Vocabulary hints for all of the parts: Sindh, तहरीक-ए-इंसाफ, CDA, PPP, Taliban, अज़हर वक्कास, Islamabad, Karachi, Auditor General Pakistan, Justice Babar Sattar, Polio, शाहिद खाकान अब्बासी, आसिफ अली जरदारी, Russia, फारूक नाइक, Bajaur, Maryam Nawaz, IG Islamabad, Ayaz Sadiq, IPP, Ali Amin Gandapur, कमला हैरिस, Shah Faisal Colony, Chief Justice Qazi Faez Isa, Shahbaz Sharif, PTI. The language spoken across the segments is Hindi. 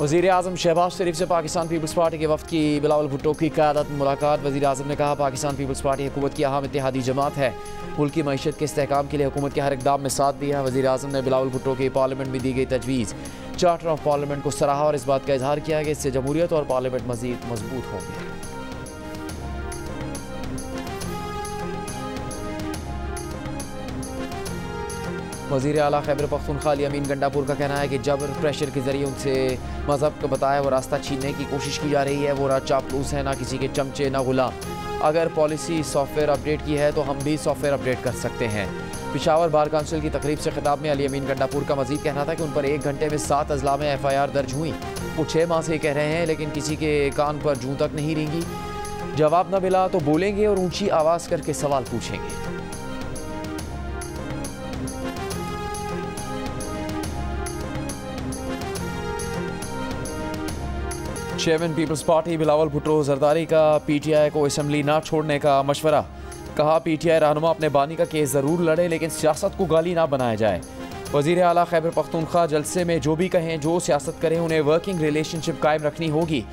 वज़ीर आज़म शहबाज शरीफ से पाकिस्तान पीपल्स पार्टी के वफ़द की बिलावल भुट्टो की क़यादत में मुलाकात। वज़ीर आज़म ने कहा, पाकिस्तान पीपल्स पार्टी हुकूमत की अहम इत्तेहादी जमात है, मुल्क की मईशत के इस्तेहकाम के लिए हुकूमत के हर इक़दाम में साथ दिया है। वज़ीर आज़म ने बिलावल भुट्टो की पार्लियामेंट में दी गई तजवीज़ चार्टर ऑफ पार्लियामेंट को सराहा और इस बात का इजहार किया कि इससे जमहूरियत और पार्लियामेंट मज़ीद मजबूत होंगे। वज़ीर आला खैबर पख्तूनख्वा अली अमीन गंडापुर का कहना है कि जबर प्रेशर के ज़रिए उनसे मज़हब का बताया हुआ रास्ता छीनने की कोशिश की जा रही है। वो ना चापलूस है, ना किसी के चमचे, ना गुलाम। अगर पॉलिसी सॉफ्टवेयर अपडेट की है तो हम भी सॉफ्टवेयर अपडेट कर सकते हैं। पेशावर बार काउंसिल की तकरीब से खिताब में अली अमीन गंडापुर का मज़ीद कहना था कि उन पर 1 घंटे में 7 अजला में FIR दर्ज हुई। वो 6 माह से कह रहे हैं, लेकिन किसी के कान पर जूँ तक नहीं रेंगी। जवाब न मिला तो बोलेंगे और ऊँची आवाज़ करके सवाल पूछेंगे। Chairman peoples party Bilawal Bhutto Zardari का PTI को असम्बली ना छोड़ने का मशवरा। कहा, PTI रहनुमा अपने बानी का केस ज़रूर लड़े, लेकिन सियासत को गाली ना बनाया जाए। वज़ीर आला खैबर पख्तूनख्वा जलसे में जो भी कहें, जो सियासत करें, उन्हें वर्किंग रिलेशनशिप कायम रखनी होगी।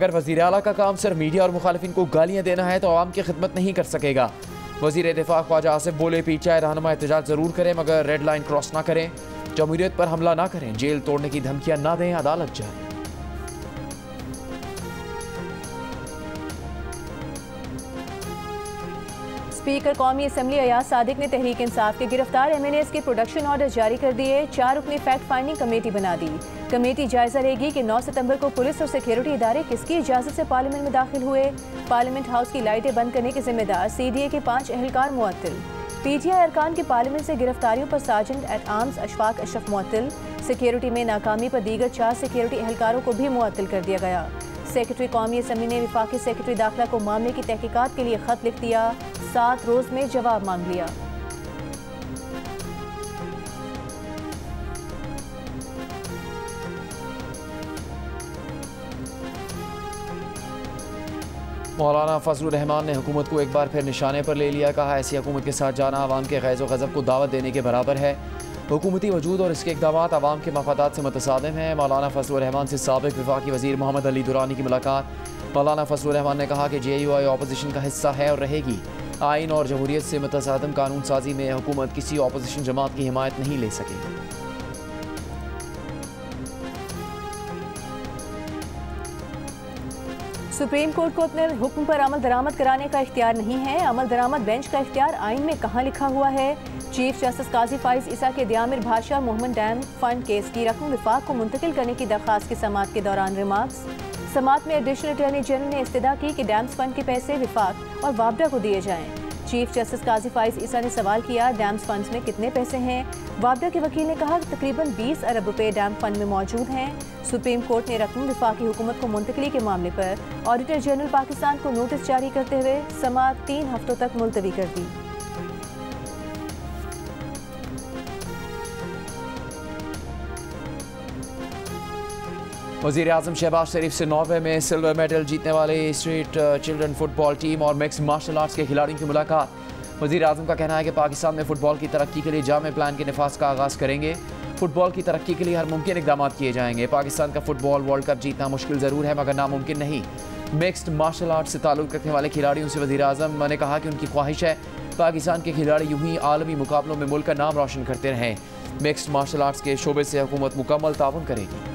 अगर वज़ीर आला का काम सिर्फ मीडिया और मुखालिफिन को गालियाँ देना है तो आवाम की खिदमत नहीं कर सकेगा। वज़ीर दिफा ख्वाजा आसिफ बोले, PTI रहनुमा एहतजाज ज़रूर करें, मगर रेड लाइन क्रॉस ना करें, जमहूरियत पर हमला ना करें, जेल तोड़ने की धमकियाँ ना दें, अदालत जाएँ। स्पीकर कौमी असम्बली अयाज सादिक ने तहरीक-ए-इंसाफ के गिरफ्तार MNAs के प्रोडक्शन ऑर्डर जारी कर दिए। 4 रुकनी फैक्ट फाइंडिंग कमेटी बना दी। कमेटी जायजा लेगी कि 9 सितंबर को पुलिस और सिक्योरिटी इदारे किसकी इजाजत से पार्लियामेंट में दाखिल हुए। पार्लियामेंट हाउस की लाइटें बंद करने के जिम्मेदार CDA के 5 एहलकार मुअत्तल। PTI अरकान के पार्लियामेंट से गिरफ्तारियों पर sergeant at arms Ashfaq Ashraf मुअत्तल। सिक्योरिटी में नाकामी पर दीगर 4 सिक्योरिटी एहलकारों को भी मुअत्तल कर दिया गया। सेक्रेटरी कौमी असम्बली ने वफाकी सेक्रेटरी दाखिला को मामले की तहकीकात के लिए खत लिख दिया, 7 रोज में जवाब मांग लिया। मौलाना फजल उर रहमान ने हुकूमत को एक बार फिर निशाने पर ले लिया। कहा, ऐसी हुकूमत के साथ जाना आवाम के गैज़ व गज़ब को दावत देने के बराबर है। हुकूमती वजूद और इसके इक़दामात आवाम के मफादात से मुतसादिम हैं। मौलाना फजल उर रहमान से साबिक़ वफाकी वज़ीर मोहम्मद अली दुरानी की मुलाकात। मौलाना फजल उर रहमान ने कहा कि JUI अपोजिशन का हिस्सा है और रहेगी। आइन और जमहूरियत से मुतसादिम कानून साजी में हुकूमत किसी अपोजिशन जमात की हिमायत नहीं ले सकेगी। सुप्रीम कोर्ट को अपने हुक्म पर अमल दरामद कराने का इख्तियार नहीं है। अमल दरामद बेंच का इख्तियार आइन में कहाँ लिखा हुआ है। चीफ जस्टिस काजी फाइज ईसा के दियामेर-भाषा डैम फंड केस की रकम विफाक को मुंतकिल करने की दरख्वास्त की समाअत के दौरान रिमार्क्स। समाअत में एडिशनल अटॉर्नी जनरल ने इस्तदा की कि डैम्स फंड के पैसे विफाक और वापडा को दिए जाएँ। चीफ जस्टिस काजी फाइज ईसा ने सवाल किया, डैम्स फंड में कितने पैसे हैं। वापडा के वकील ने कहा कि तकरीबन 20 अरब रुपए डैम फंड में मौजूद हैं। सुप्रीम कोर्ट ने रकम वफाकी हुकूमत को मुंतकली के मामले पर ऑडिटर जनरल पाकिस्तान को नोटिस जारी करते हुए समाअत 3 हफ्तों तक मुलतवी कर दी। वज़ीर आज़म शहबाज शरीफ से नॉर्वे में सिल्वर मेडल जीतने वाले स्ट्रीट चिल्ड्रन फुटबॉल टीम और मिक्स मार्शल आर्ट्स के खिलाड़ियों की मुलाकात। वज़ीर आज़म का कहना है कि पाकिस्तान में फ़ुटबॉल की तरक्की के लिए जामे प्लान के नफाज का आगाज़ करेंगे। फ़ुटबॉल की तरक्की के लिए हर मुमकिन इक़दाम किए जाएंगे। पाकिस्तान का फ़ुटबॉल वर्ल्ड कप जीतना मुश्किल ज़रूर है, मगर नामुमकिन नहीं। मिक्स्ड मार्शल आर्ट से ताल्लुक़ रखने वाले खिलाड़ियों से वज़ीर आज़म ने कहा कि उनकी ख्वाहिश है पाकिस्तान के खिलाड़ी यूँ ही आलमी मुकाबलों में मुल्क का नाम रोशन करते रहें। मिक्स्ड मार्शल आर्ट्स के शोबे से हुकूमत मुकम्मल ताउन करेगी।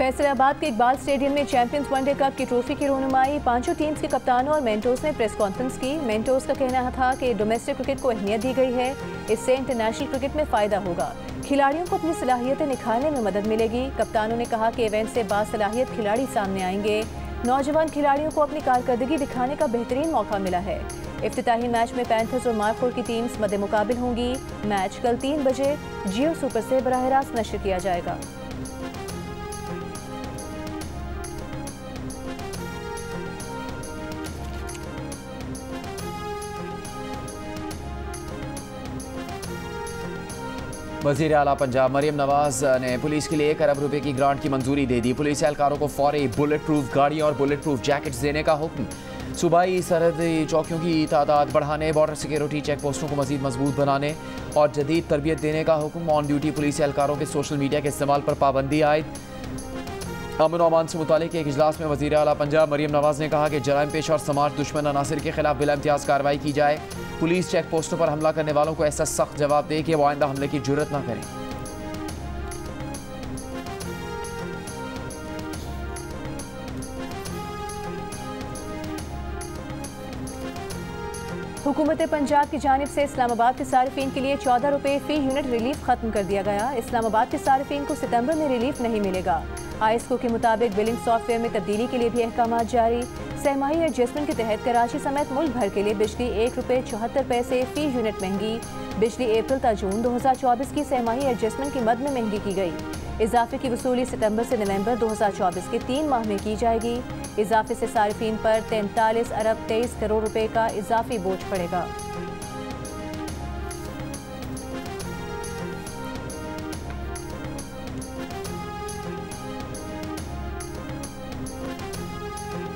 फैसलाबाद के इकबाल स्टेडियम में चैंपियंस वन डे कप की ट्रॉफी की रोनुमाई। 5 टीम्स के कप्तानों और मेंटोर्स ने प्रेस कॉन्फ्रेंस की। मेंटोर्स का कहना था कि डोमेस्टिक क्रिकेट को अहमियत दी गई है, इससे इंटरनेशनल क्रिकेट में फ़ायदा होगा, खिलाड़ियों को अपनी सलाहियतें निखारने में मदद मिलेगी। कप्तानों ने कहा कि इवेंट से बासलाहियत खिलाड़ी सामने आएंगे। नौजवान खिलाड़ियों को अपनी कारकर्दगी दिखाने का बेहतरीन मौका मिला है। इफ्तिताही मैच में पैंथर्स और मार्कफोर की टीम्स मद मुकाबिल होंगी। मैच कल 3 बजे जियो सुपर से बराह रास्त नशर किया जाएगा। वज़ीर आला पंजाब मरियम नवाज़ ने पुलिस के लिए 1 अरब रुपए की ग्रांट की मंजूरी दे दी। पुलिस एहलकारों को फौरी बुलेट प्रूफ गाड़ियाँ और बुलेट प्रूफ जैकेट्स देने का हुक्म। सूबाई सरहदी चौकियों की तादाद बढ़ाने, बॉर्डर सिक्योरिटी चेक पोस्टों को मज़ीद मजबूत बनाने और जदीद तरबियत देने का हुक्म। ऑन ड्यूटी पुलिस एहलकारों के सोशल मीडिया के इस्तेमाल पर पाबंदी आए। अमन अमान से मुतालिक एक इजलास में वज़ीर आला पंजाब मरीम नवाज़ ने कहा कि जराइम पेश और समाज दुश्मन अनासर के खिलाफ बिला इम्तियाज़ कार्रवाई की जाए। पुलिस चेक पोस्टों पर हमला करने वालों को ऐसा सख्त जवाब दे कि वो आइंदा हमले की जुर्रत ना करें। हुकूमत पंजाब की जानिब से इस्लामाबाद के सार्फिन के लिए 14 रुपये फ़ी यूनिट रिलीफ ख़त्म कर दिया गया। इस्लामाबाद के सार्फिन को सितंबर में रिलीफ नहीं मिलेगा। आईएसओ के मुताबिक बिलिंग सॉफ्टवेयर में तब्दीली के लिए भी अहकाम जारी। सहमाही एडजस्टमेंट के तहत कराची समेत मुल्क भर के लिए बिजली 1 रुपये 74 पैसे फ़ी यूनिट महंगी। बिजली अप्रैल ता जून 2024 की सहमाही एडजस्टमेंट की मद में महंगी की गई। इजाफे की वसूली सितंबर से नवंबर 2024 के 3 माह में की जाएगी। इजाफे से सार्फिन पर 43 अरब 23 करोड़ रुपए का इजाफी बोझ पड़ेगा।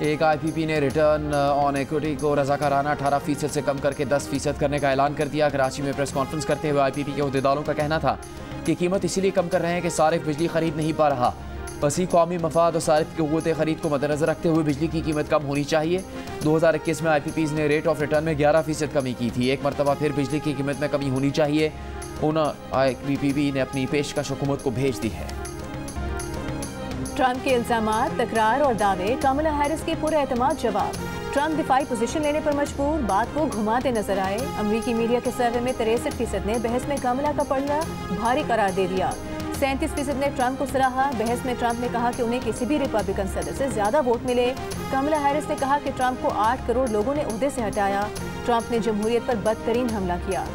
एक आईपीपी ने रिटर्न ऑन इक्विटी को रजाकाराना 18% से कम करके 10% करने का ऐलान कर दिया। कराची में प्रेस कॉन्फ्रेंस करते हुए आईपीपी के अहदेदारों का कहना था कि कीमत इसीलिए कम कर रहे हैं कि सारिफ बिजली खरीद नहीं पा रहा। वसी कौमी मफाद और सारिफ की क़ुव्वत ख़रीद को मद्देनज़र रखते हुए बिजली की कीमत कम होनी चाहिए। 2021 में आईपीपीज़ ने रेट ऑफ रिटर्न में 11% कमी की थी। एक मरतबा फिर बिजली की कीमत में कमी होनी चाहिए। आईपीपी ने अपनी पेशकश हुकूमत को भेज दी है। ट्रंप के इल्ज़ाम, तकरार और दावे, कमला हैरिस के पूरे एतमाद जवाब। ट्रंप दिफाई पोजीशन लेने पर मजबूर, बात को घुमाते नजर आए। अमेरिकी मीडिया के सर्वे में 63% ने बहस में कमला का पड़ना भारी करार दे दिया। 37% ने ट्रंप को सराहा। बहस में ट्रंप ने कहा कि उन्हें किसी भी रिपब्लिकन सदस्य से ज़्यादा वोट मिले। कमला हैरिस ने कहा कि ट्रंप को 8 करोड़ लोगों ने उहदे से हटाया। ट्रंप ने जमहूरियत पर बदतरीन हमला किया।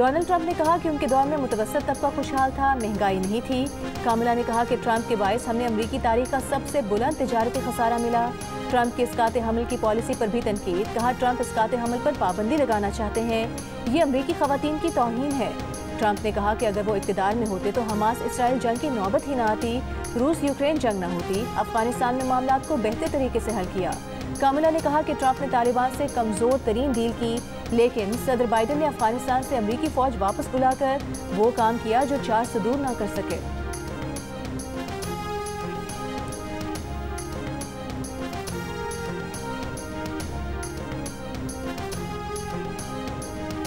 डोनाल्ड ट्रंप ने कहा कि उनके दौर में मुतवसत तबका खुशहाल था, महंगाई नहीं थी। कमला ने कहा कि ट्रंप के बायस हमें अमरीकी तारीख का सबसे बुलंद तजारती खसारा मिला। ट्रंप की इसकाते हमल की पॉलिसी पर भी तनकीद, कहा ट्रंप इसकाते हमल पर पाबंदी लगाना चाहते हैं, ये अमरीकी खवातीन की तौहीन है। ट्रंप ने कहा कि अगर वो इक्तदार में होते तो हमास इसराइल जंग की नौबत ही ना आती, रूस यूक्रेन जंग ना होती। अफगानिस्तान में मामला को बेहतर तरीके से हल किया। कमला ने कहा कि ट्रंप ने तालिबान से कमज़ोर तरीन डील की, लेकिन सदर बाइडन ने अफगानिस्तान से अमरीकी फ़ौज वापस बुलाकर वो काम किया जो 4 से दूर ना कर सके।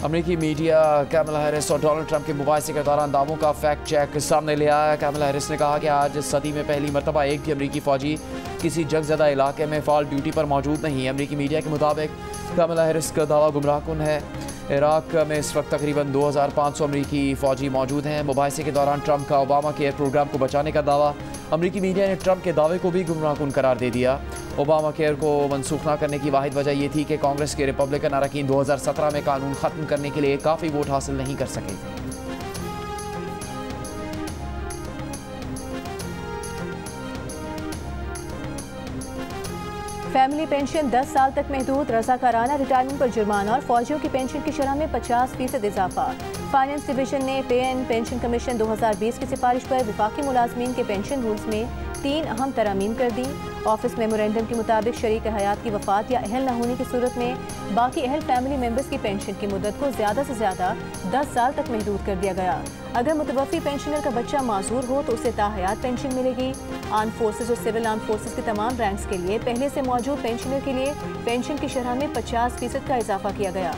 अमेरिकी मीडिया कैमला हैरिस और डोनाल्ड ट्रंप के मुबाहिसे के दौरान दावों का फैक्ट चेक सामने ले आया। कैमला हैरिस ने कहा कि आज सदी में पहली मरतबा एक भी अमेरिकी फ़ौजी किसी जंगज़दा इलाके में फ़ाल ड्यूटी पर मौजूद नहीं है। अमेरिकी मीडिया के मुताबिक कैमला हैरिस का दावा गुमराहकुन है। इराक़ में इस वक्त तकरीबन 2500 अमरीकी फ़ौजी मौजूद हैं। मुबाहिसे के दौरान ट्रंप का ओबामा केयर प्रोग्राम को बचाने का दावा। अमरीकी मीडिया ने ट्रंप के दावे को भी गुमराहकुन करार दे दिया। ओबामा केयर को मनसूख ना करने की वाहिद वजह यह थी कि कांग्रेस के रिपब्लिकन अरकान 2017 में कानून ख़त्म करने के लिए काफ़ी वोट हासिल नहीं कर सके थे। फैमिली पेंशन 10 साल तक महदूद, रजाकाराना रिटायरमेंट पर जुर्माना और फौजियों की पेंशन की शरह में 50% इजाफा। फाइनेंस डिवीजन ने पे एंड पेंशन कमीशन 2020 की सिफारिश पर विफाकी मुलाजमीन के पेंशन रूल्स में 3 अहम तरामीम कर दी। ऑफिस मेमोरेंडम के मुताबिक शरीक हयात की वफात या अहल न होने की सूरत में बाकी अहल फैमिली मेम्बर्स की पेंशन की मुद्दत को ज़्यादा से ज़्यादा 10 साल तक महदूद कर दिया गया। अगर मुतवफ़ी पेंशनर का बच्चा माजूर हो तो उसे ताहयात पेंशन मिलेगी। आर्म फोर्सेस और सिविल आर्म फोर्सेस के तमाम रैंक्स के लिए पहले से मौजूद पेंशनर के लिए पेंशन की शरह में 50% का इजाफा किया गया।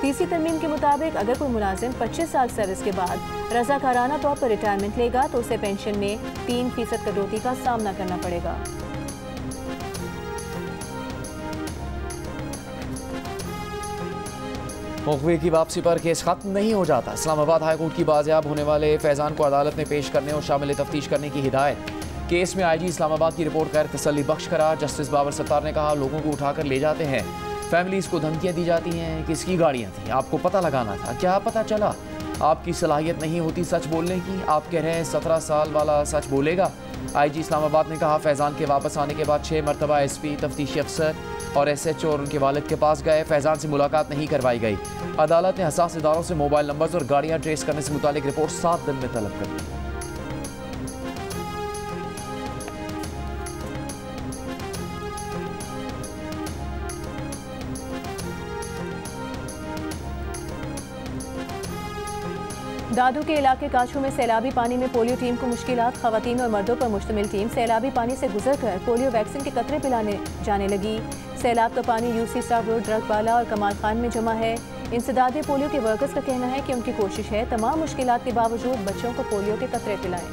तीसरी तरमीम के मुताबिक अगर कोई मुलाजिम 25 साल सर्विस के बाद रजाकाराना तौर पर रिटायरमेंट लेगा तो उसे पेंशन में 3% कटौती का सामना करना पड़ेगा। मुखबिर की वापसी पर केस खत्म नहीं हो जाता। इस्लामाबाद हाईकोर्ट की बाजियाब होने वाले फैज़ान को अदालत में पेश करने और शामिल तफ्तीश करने की हिदायत। केस में आईजी इस्लामाबाद की रिपोर्ट गैर तसल्ली बख्श करार। जस्टिस बाबर सत्तार ने कहा, लोगों को उठाकर ले जाते हैं, फैमिलीज़ को धमकियाँ दी जाती हैं। किसकी गाड़ियाँ थीं, आपको पता लगाना था, क्या पता चला? आपकी सलाहियत नहीं होती सच बोलने की। आप कह रहे हैं 17 साल वाला सच बोलेगा। आईजी इस्लामाबाद ने कहा, फैज़ान के वापस आने के बाद 6 मरतबा एसपी, तफ्तीशी अफसर और SHO और उनके वालिद के पास गए। फैज़ान से मुलाकात नहीं करवाई गई। अदालत ने हसास इदारों से मोबाइल नंबर्स और गाड़ियाँ ट्रेस करने से मुतालिक रिपोर्ट 7 दिन में तलब कर दी। दादू के इलाके काछू में सैलाबी पानी में पोलियो टीम को मुश्किलात, खवातीन और मर्दों पर मुश्तमिल टीम सैलाबी पानी से गुजर कर पोलियो वैक्सीन के कतरे पिलाने जाने लगी। सैलाब का पानी यूसी साफ रोड, ड्रगवाला और कमाल खान में जमा है। इंसदादे पोलियो के वर्कर्स का कहना है कि उनकी कोशिश है तमाम मुश्किलात के बावजूद बच्चों को पोलियो के कतरे पिलाएं।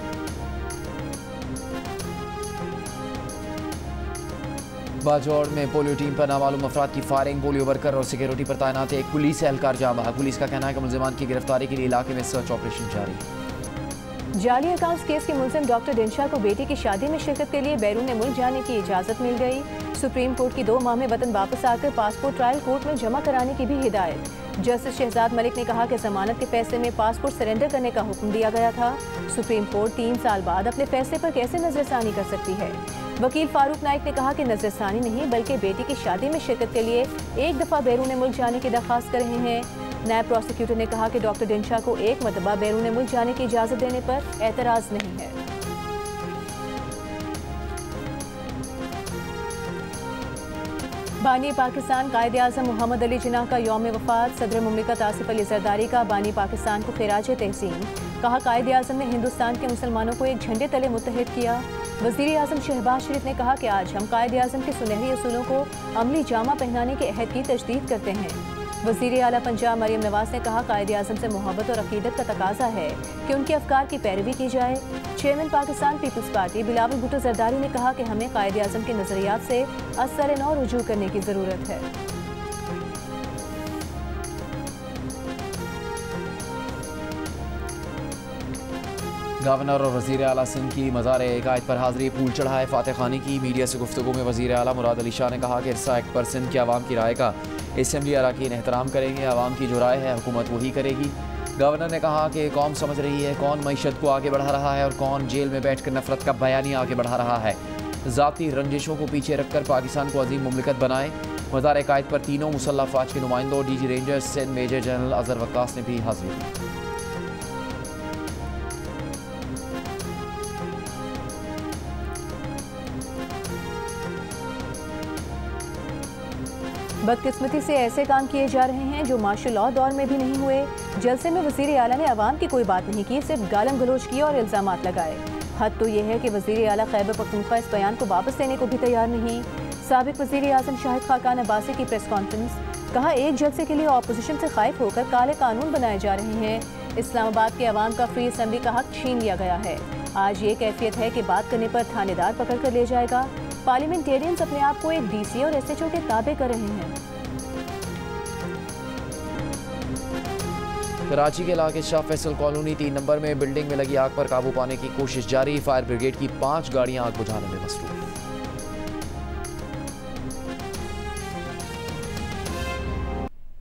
बाजौड़ में पोलियो टीम पर नामालूम अफराद की फायरिंग, पोलियो वर्कर और सिक्योरिटी पर तैनात एक पुलिस एहलकार जामा। पुलिस का कहना है कि मुलजमान की गिरफ्तारी के लिए इलाके में सर्च ऑपरेशन जारी है। जाली अकाउंट्स केस के मुलजिम डॉक्टर दिनशाह को बेटी की शादी में शिरकत के लिए बैरून मुल्क जाने की इजाज़त मिल गई। सुप्रीम कोर्ट की 2 माह में वतन वापस आकर पासपोर्ट ट्रायल कोर्ट में जमा कराने की भी हिदायत। जस्टिस शहजाद मलिक ने कहा कि जमानत के फैसले में पासपोर्ट सरेंडर करने का हुक्म दिया गया था। सुप्रीम कोर्ट 3 साल बाद अपने फैसले पर कैसे नजरसानी कर सकती है। वकील फारूक नाइक ने कहा कि नजरसानी नहीं बल्कि बेटी की शादी में शिरकत के लिए एक दफ़ा बैरून मुल्क जाने की दरख्वास्त कर रहे हैं। नायब प्रोसिक्यूटर ने कहा कि डॉक्टर दिनशाह को एक मरतबा बैरून मुल्क जाने की इजाज़त देने पर एतराज नहीं है। बानी पाकिस्तान कायद आज़म मोहम्मद अली जिन्ना का यौम वफात, सदर मुमलिकत आसिफ अली जरदारी का बानी पाकिस्तान को खराज तहसीन। कहा कायद आज़म ने हिंदुस्तान के मुसलमानों को एक झंडे तले मुत्तहिद किया। वज़ीर आज़म शहबाज शरीफ ने कहा कि आज हम कायद आज़म के सुनहरी असूलों को अमली जामा पहनाने के अहद की तजदीद करते हैं। वज़ीर आला पंजाब मरीम नवाज़ ने कहा कायद आज़म से मोहब्बत और अक़ीदत का तकाजा है कि उनके अफकार की पैरवी की जाए। Chairman Pakistan peoples party Bilawal Bhutto Zardari ने कहा कि हमें कायद आज़म के नज़रियात से असर-ए-नौ रुजू करने की ज़रूरत है। गवर्नर और वज़ीर आला सिंध की मज़ार-ए-इकायत पर हाज़री, फूल चढ़ाए फातह खानी की। मीडिया से गुफ्तगू में वज़ीर आला मुराद अली शाह ने कहा कि इरसा एक्ट पर सिंध के आवाम की राय का असम्बली अरकान एहतराम करेंगे, आवाम की जो राय है हुकूमत वही करेगी। गवर्नर ने कहा कि कौम समझ रही है कौन मीशत को आगे बढ़ा रहा है और कौन जेल में बैठकर नफरत का बयानी आगे बढ़ा रहा है। ज़ाती रंजिशों को पीछे रखकर पाकिस्तान को अजीम मुमलिकत बनाए। मज़ार-ए-इकायत पर तीनों मुसल्ह फ़ौज के नुमाइंदों, DG rangers Sindh major general अज़हर वक्कास ने भी हाजिरी दी। बदकिस्मती से ऐसे काम किए जा रहे हैं जो मार्शल लॉ दौर में भी नहीं हुए। जलसे में वज़ीर आला ने आवाम की कोई बात नहीं की, सिर्फ गालम गलोच किया और इल्ज़ामात लगाए। हद तो यह है कि वज़ीर आला खैबर पख्तूनख्वा इस बयान को वापस लेने को भी तैयार नहीं। साबिक़ वज़ीर आज़म शाहिद खाकान अब्बासी की प्रेस कॉन्फ्रेंस, कहा एक जलसे के लिए अपोजिशन से खाइफ होकर काले कानून बनाए जा रहे हैं। इस्लामाबाद के आवाम का फ्री असम्बली का हक छीन लिया गया है। आज ये कैफियत है कि बात करने पर थानेदार पकड़ कर ले जाएगा। पार्लियामेंटेरियंस अपने आप को एक डीसी और एसएचओ के ताबे कर रहे हैं। कराची के इलाके शाह फैसल कॉलोनी 3 नंबर में बिल्डिंग में लगी आग पर काबू पाने की कोशिश जारी। फायर ब्रिगेड की 5 गाड़ियां आग बुझाने में मसरूफ।